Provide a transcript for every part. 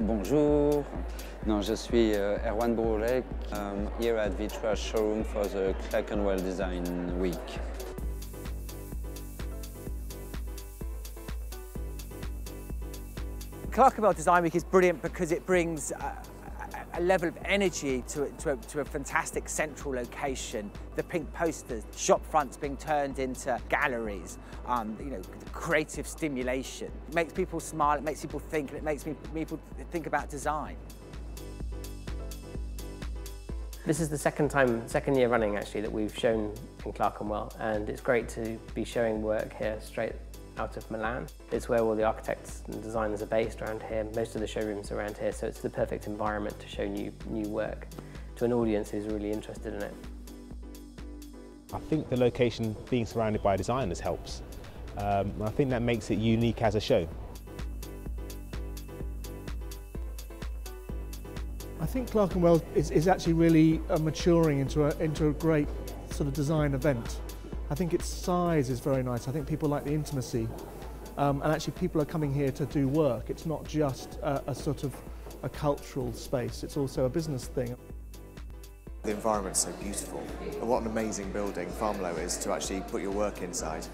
Bonjour. No, je suis Erwan Bouroullec. I'm here at Vitra showroom for the Clerkenwell Design Week. Clerkenwell Design Week is brilliant because it brings a level of energy to a fantastic central location. The pink posters, shop fronts being turned into galleries, you know, creative stimulation. It makes people smile, it makes people think, and it makes people think about design. This is the second year running actually, that we've shown in Clerkenwell, and it's great to be showing work here straight out of Milan. It's where all the architects and designers are based around here, most of the showrooms are around here, so it's the perfect environment to show new work to an audience who's really interested in it. I think the location being surrounded by designers helps. I think that makes it unique as a show. I think Clerkenwell is actually really maturing into a great sort of design event. I think its size is very nice. I think people like the intimacy, and actually people are coming here to do work. It's not just a sort of a cultural space, it's also a business thing. The environment's so beautiful, and what an amazing building Farmiloe is to actually put your work inside.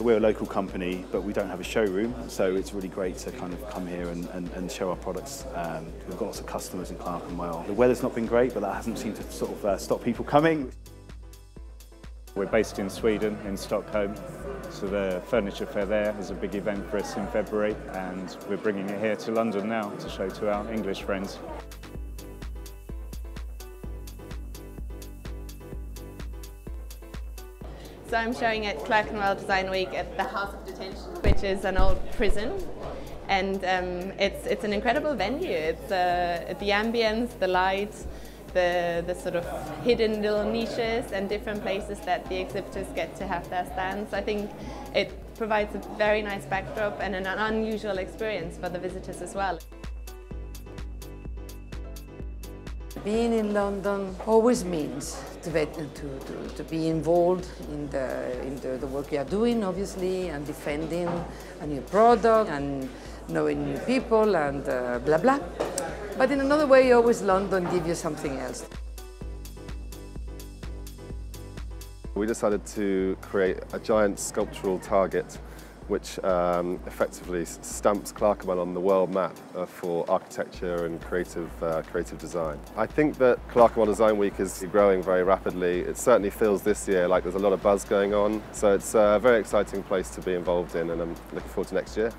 We're a local company, but we don't have a showroom, so it's really great to kind of come here and show our products. We've got lots of customers in Clerkenwell. The weather's not been great, but that hasn't seemed to sort of stop people coming. We're based in Sweden, in Stockholm, so the furniture fair there is a big event for us in February, and we're bringing it here to London now to show to our English friends. So I'm showing at Clerkenwell Design Week at the House of Detention, which is an old prison, and it's an incredible venue. It's the ambience, the light, the sort of hidden little niches and different places that the exhibitors get to have their stands. I think it provides a very nice backdrop and an unusual experience for the visitors as well. Being in London always means to be involved in the work you are doing, obviously, and defending a new product and knowing new people and blah blah. But in another way, always London gives you something else. We decided to create a giant sculptural target which effectively stamps Clerkenwell on the world map for architecture and creative design. I think that Clerkenwell Design Week is growing very rapidly. It certainly feels this year like there's a lot of buzz going on, so it's a very exciting place to be involved in, and I'm looking forward to next year.